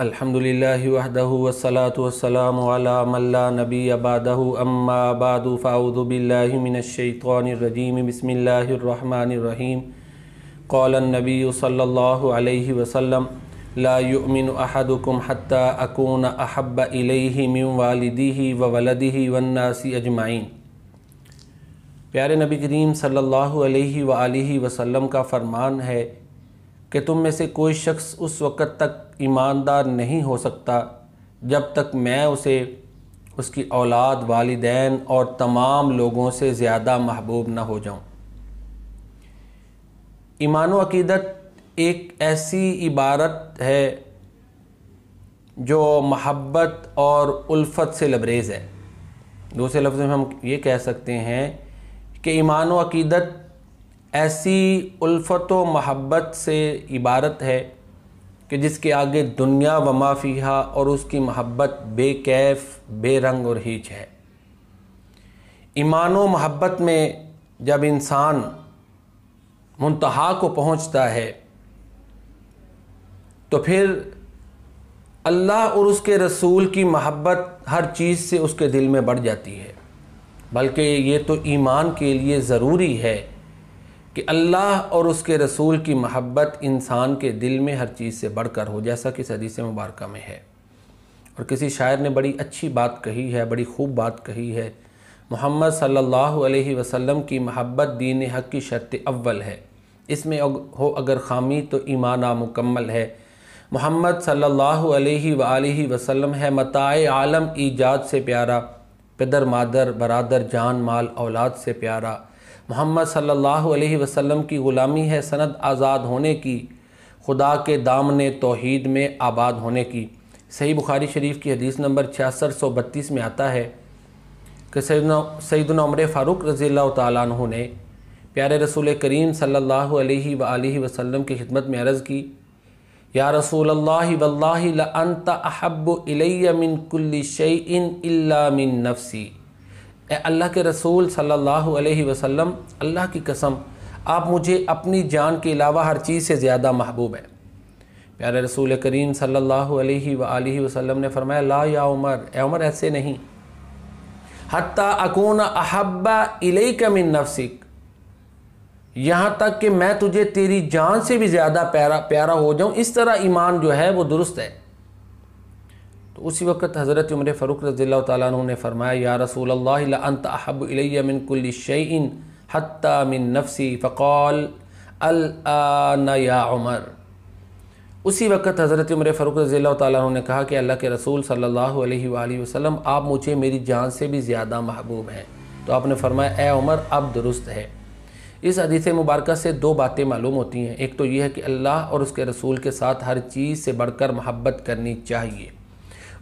अल्हम्दुलिल्लाहि वहदहु वस्सलातु वस्सलामु अला मन ला नबिय्य बअदहु अम्मा बअदु फ़अऊज़ु बिल्लाहि मिनश्शैतानिर्रजीम बिस्मिल्लाहिर्रहमानिर्रहीम क़ालन्नबिय्यु सल्लल्लाहु अलैहि वसल्लम ला यु'मिनु अहदुकुम हत्ता अकून अहब्ब इलैहि मिन वालिदिहि व वलदिहि वन्नासि अजमाइन। प्यारे नबी करीम सल्लल्लाहु अलैहि व आलिहि वसल्लम का फ़रमान है कि तुम में से कोई शख्स उस वक़्त तक ईमानदार नहीं हो सकता जब तक मैं उसे उसकी औलाद, वालिदैन और तमाम लोगों से ज़्यादा महबूब ना हो जाऊं। ईमान और अक़ीदत एक ऐसी इबारत है जो महब्बत और उल्फ़त से लबरेज़ है। दूसरे लफ्ज़ में हम ये कह सकते हैं कि ईमान और अक़ीदत ऐसी उल्फ़त व महब्बत से इबारत है कि जिसके आगे दुनिया व मा फ़ीहा और उसकी महब्बत बेकैफ़, बेरंग और हीच है। ईमान व महब्बत में जब इंसान मुंतहा को पहुँचता है तो फिर अल्लाह और उसके रसूल की महब्बत हर चीज़ से उसके दिल में बढ़ जाती है। बल्कि ये तो ईमान के लिए ज़रूरी है कि अल्लाह और उसके रसूल की महब्बत इंसान के दिल में हर चीज़ से बढ़कर हो, जैसा कि हदीस मुबारक में है। और किसी शायर ने बड़ी अच्छी बात कही है, बड़ी खूब बात कही है, मोहम्मद सल्लल्लाहु अलैहि वसल्लम की महब्बत दीन हक़ की शर्त अव्वल है, इसमें हो अगर ख़ामी तो ईमान नामुकम्मल है। मोहम्मद सल्लल्लाहु अलैहि व आलिहि वसल्लम है मताए आलम, ईजाद से प्यारा, पिदर मादर बरादर जान माल औलाद से प्यारा। मोहम्मद सल्लल्लाहु अलैहि वसल्लम की ग़ुलामी है सनद आज़ाद होने की, खुदा के दामने तौहीद में आबाद होने की। सही बुखारी शरीफ की हदीस नंबर 6632 में आता है कि सैयदना उमर फ़ारूक रज़ियल्लाहु ताला अन्हु ने प्यारे रसूल करीम सल्लल्लाहु अलैहि व आलिहि वसल्लम की खिदमत में अर्ज़ की, या रसूलल्लाह वल्लाहि ला अंता अहब्बु इलैया मिन कुल्लि शैइन इल्ला मिन नफ़्सी। ए अल्लाह के रसूल सल्लल्लाहु अलैहि वसल्लम, अल्लाह की कसम, आप मुझे अपनी जान के अलावा हर चीज़ से ज़्यादा महबूब है। प्यारे रसूल करीम सल्लल्लाहु अलैहि व आलिहि वसल्लम ने फरमाया, ला या उमर, ए उमर ऐसे नहीं, हत्ता अकून अहब्बा इलैका मिन नफ्सिक, यहाँ तक कि मैं तुझे तेरी जान से भी ज़्यादा प्यारा हो जाऊँ। इस तरह ईमान जो है वो दुरुस्त है। तो उसी वक्त हज़रत उमर फ़ारूक रज़ियल्लाहु ताला अन्हु ने फरमाया, या रसूलल्लाह ला अंत अहब्बु इलैया मिन कुल्लि शैइन हत्ता मिन नफ़्सी। फ़क़ाल अल आना या उमर। उसी वक्त हज़रत उमर फ़ारूक रज़ियल्लाहु ताला अन्हु ने कहा कि अल्लाह के रसूल सल्लल्लाहु अलैहि वसल्लम, आप मुझे मेरी जान से भी ज़्यादा महबूब हैं। तो आपने फरमाया, ए उमर, अब दुरुस्त है। इस हदीस मुबारक से दो बातें मालूम होती हैं। एक तो यह है कि अल्लाह और उसके रसूल के साथ हर चीज़ से बढ़कर महब्बत करनी चाहिए,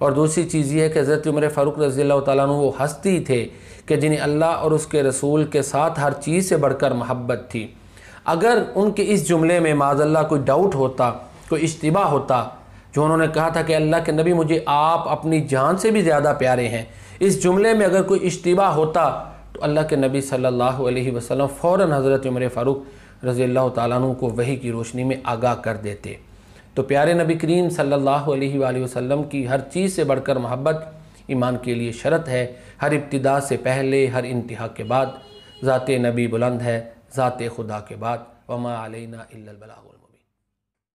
और दूसरी चीज़ ये है कि हज़रत उमर फ़ारूक रज़ियल्लाहु ताला अन्हु वो हस्ती थे कि जिन्हें अल्लाह और उसके रसूल के साथ हर चीज़ से बढ़कर महब्बत थी। अगर उनके इस जुमले में माज़ल्लाह कोई डाउट होता, कोई इश्तिबा होता, जो उन्होंने कहा था कि अल्लाह के नबी मुझे आप अपनी जान से भी ज़्यादा प्यारे हैं, इस जुमले में अगर कोई इश्तिबा होता तो अल्लाह के नबी सल्लल्लाहु अलैहि वसल्लम फ़ौरन हज़रत उमर फ़ारूक रज़ियल्लाहु ताला अन्हु को वही की रोशनी में आगाह कर देते। तो प्यारे नबी करीम सल्लल्लाहु अलैहि वसल्लम की हर चीज़ से बढ़कर महब्बत ईमान के लिए शर्त है। हर इब्तिदा से पहले, हर इंतहा के बाद। ज़ात नबी बुलंद है, ज़ात खुदा के बाद। वमा अलैना इल्लल बलागुल।